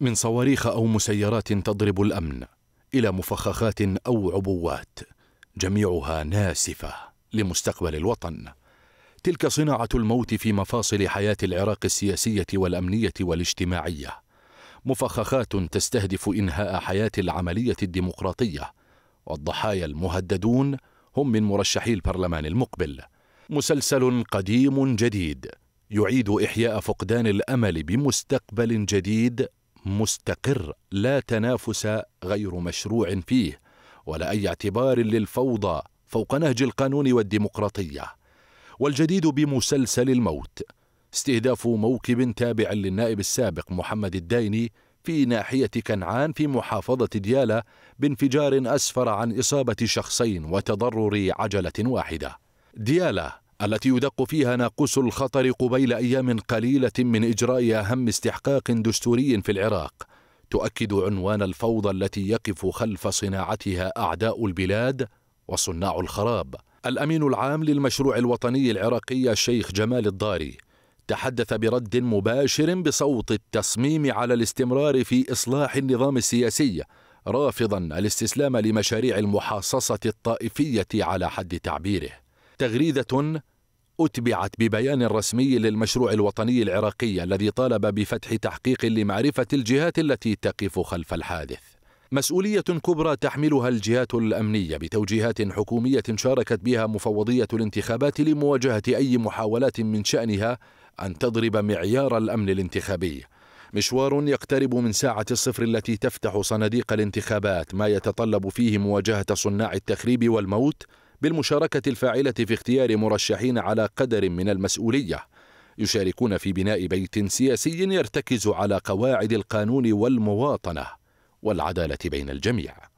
من صواريخ أو مسيرات تضرب الأمن إلى مفخخات أو عبوات، جميعها ناسفة لمستقبل الوطن. تلك صناعة الموت في مفاصل حياة العراق السياسية والأمنية والاجتماعية، مفخخات تستهدف إنهاء حياة العملية الديمقراطية، والضحايا المهددون هم من مرشحي البرلمان المقبل. مسلسل قديم جديد يعيد إحياء فقدان الأمل بمستقبل جديد مستقر لا تنافس غير مشروع فيه ولا أي اعتبار للفوضى فوق نهج القانون والديمقراطية. والجديد بمسلسل الموت استهداف موكب تابع للنائب السابق محمد الدايني في ناحية كنعان في محافظة ديالى بانفجار أسفر عن إصابة شخصين وتضرر عجلة واحدة. ديالى التي يدق فيها ناقوس الخطر قبيل أيام قليلة من إجراء أهم استحقاق دستوري في العراق تؤكد عنوان الفوضى التي يقف خلف صناعتها أعداء البلاد وصناع الخراب. الأمين العام للمشروع الوطني العراقي الشيخ جمال الضاري تحدث برد مباشر بصوت التصميم على الاستمرار في إصلاح النظام السياسي، رافضا الاستسلام لمشاريع المحاصصة الطائفية على حد تعبيره. تغريدة أتبعت ببيان رسمي للمشروع الوطني العراقي الذي طالب بفتح تحقيق لمعرفة الجهات التي تقف خلف الحادث. مسؤولية كبرى تحملها الجهات الأمنية بتوجيهات حكومية شاركت بها مفوضية الانتخابات لمواجهة أي محاولات من شأنها أن تضرب معيار الأمن الانتخابي. مشوار يقترب من ساعة الصفر التي تفتح صناديق الانتخابات، ما يتطلب فيه مواجهة صناع التخريب والموت بالمشاركة الفاعلة في اختيار مرشحين على قدر من المسؤولية يشاركون في بناء بيت سياسي يرتكز على قواعد القانون والمواطنة والعدالة بين الجميع.